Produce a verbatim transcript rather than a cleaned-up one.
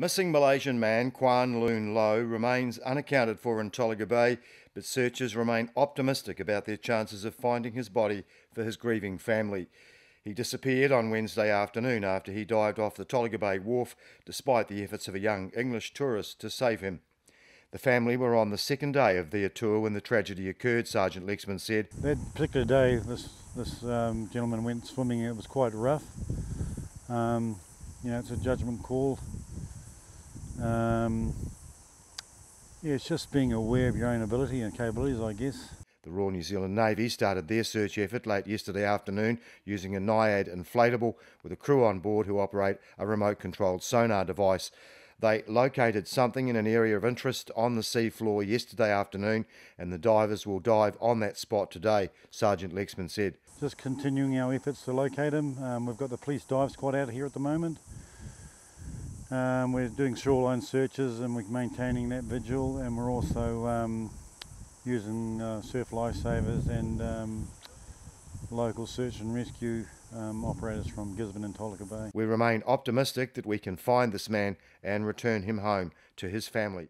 Missing Malaysian man Kuan Loon Loh remains unaccounted for in Tolaga Bay, but searchers remain optimistic about their chances of finding his body for his grieving family. He disappeared on Wednesday afternoon after he dived off the Tolaga Bay wharf, despite the efforts of a young English tourist to save him. The family were on the second day of their tour when the tragedy occurred, Sergeant Lexmond said. That particular day, this, this um, gentleman went swimming. It was quite rough. Um, you know, it's a judgment call. Um, yeah, it's just being aware of your own ability and capabilities, I guess. The Royal New Zealand Navy started their search effort late yesterday afternoon using a NIAD inflatable with a crew on board who operate a remote-controlled sonar device. They located something in an area of interest on the seafloor yesterday afternoon, and the divers will dive on that spot today, Sergeant Lexmond said. Just continuing our efforts to locate him. Um, we've got the police dive squad out here at the moment. Um, we're doing shoreline searches and we're maintaining that vigil, and we're also um, using uh, surf lifesavers and um, local search and rescue um, operators from Gisborne and Tolaga Bay. We remain optimistic that we can find this man and return him home to his family.